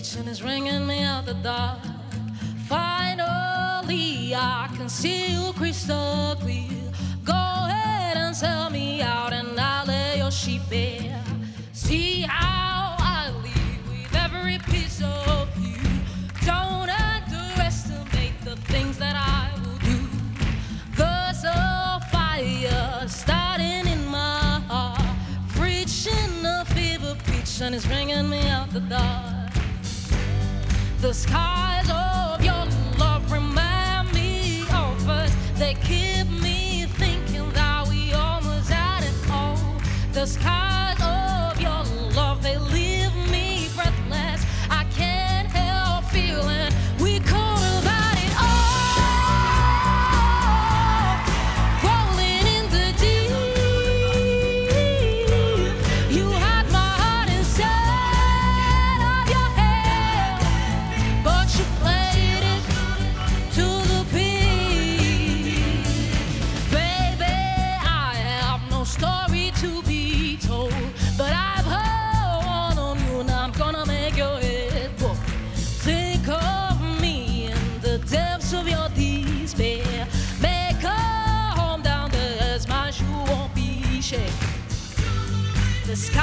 reaching, it's ringing me out the dark. Finally, I can see you crystal clear. Go ahead and sell me out, and I'll lay your sheep bare. See how I leave with every piece of you. Don't underestimate the things that I will do. There's a fire starting in my heart, preaching a fever pitch, and it's ringing me out the dark. The skies of your love remind me of us. They keep me thinking that we almost had it all. The skies of your love, they leave me breathless. I can't help feeling we could have had it all. Rolling in the deep, you had my heart inside of your head, but you played it to the beat. Baby, I have no story to be told, but I've heard one on you, and I'm gonna make your head go. Think of me in the depths of your despair. Make a home down there as my shoe won't be shaken. The sky